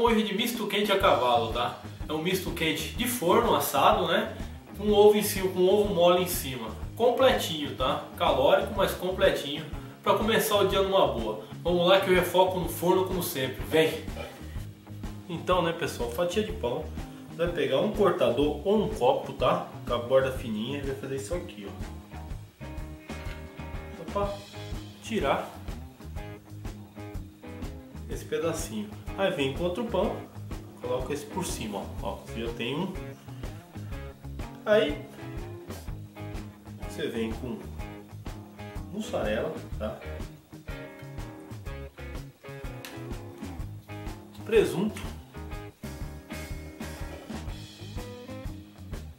Hoje de misto quente a cavalo, tá? É um misto quente de forno assado, né? Com ovo em cima, com ovo mole em cima. Completinho, tá? Calórico, mas completinho. Pra começar o dia numa boa. Vamos lá que eu já foco no forno como sempre. Vem! Então, né, pessoal, fatia de pão. Vai pegar um cortador ou um copo, tá? Com a borda fininha. E vai fazer isso aqui, ó. Opa! Tirar esse pedacinho. Aí vem com outro pão, coloca esse por cima, ó, já tem um. Aí você vem com mussarela, tá? Presunto.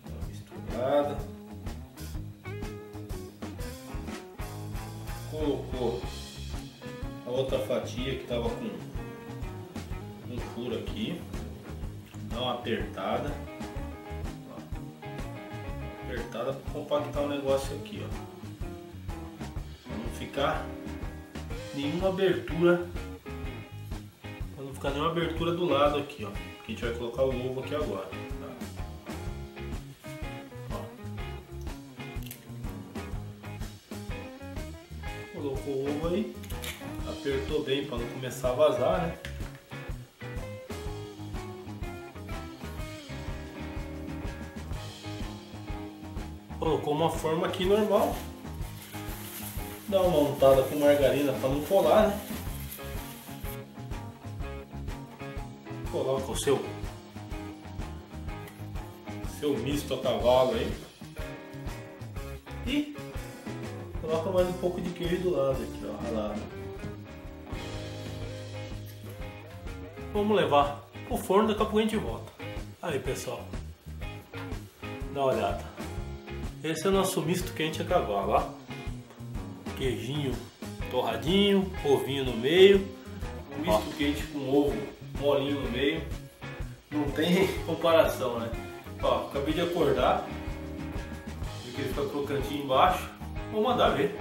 Uma misturada. Colocou a outra fatia que estava com um furo aqui, dá uma apertada, ó. Apertada para compactar o negócio aqui, ó, para não ficar nenhuma abertura, para não ficar nenhuma abertura do lado aqui, ó, porque a gente vai colocar o ovo aqui agora, tá? Ó. Colocou o ovo aí, apertou bem para não começar a vazar, né? Colocou uma forma aqui normal, dá uma untada com margarina para não colar, né? Coloca o seu misto a cavalo aí e coloca mais um pouco de queijo do lado aqui, ó, ralado. Vamos levar o forno, daqui a pouco a gente volta. Aí, pessoal, dá uma olhada. Esse é o nosso misto quente a cavalo, ó. Queijinho torradinho, ovinho no meio. Um misto quente com ovo molinho no meio. Não tem comparação, né? Ó, acabei de acordar. Viu que ele fica crocantinho embaixo. Vou mandar ver.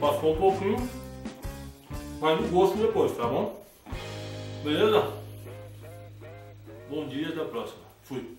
Passou um pouquinho, mas no gosto depois, tá bom? Beleza? Bom dia, até a próxima. Fui.